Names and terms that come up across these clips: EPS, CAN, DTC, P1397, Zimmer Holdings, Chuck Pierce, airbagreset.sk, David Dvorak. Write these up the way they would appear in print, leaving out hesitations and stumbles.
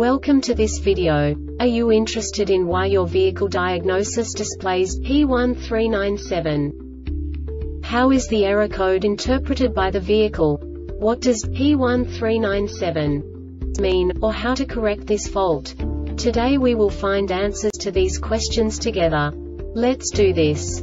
Welcome to this video. Are you interested in why your vehicle diagnosis displays P1397? How is the error code interpreted by the vehicle? What does P1397 mean, or how to correct this fault? Today we will find answers to these questions together. Let's do this.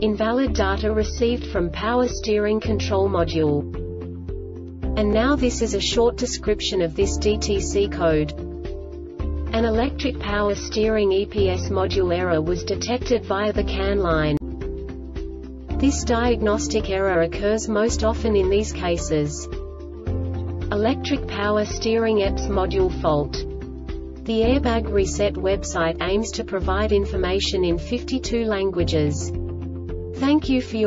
invalid data received from power steering control module. And now this is a short description of this DTC code. An electric power steering EPS module error was detected via the CAN line. This diagnostic error occurs most often in these cases: electric power steering EPS module fault. The Airbag Reset website aims to provide information in 52 languages. Thank you for your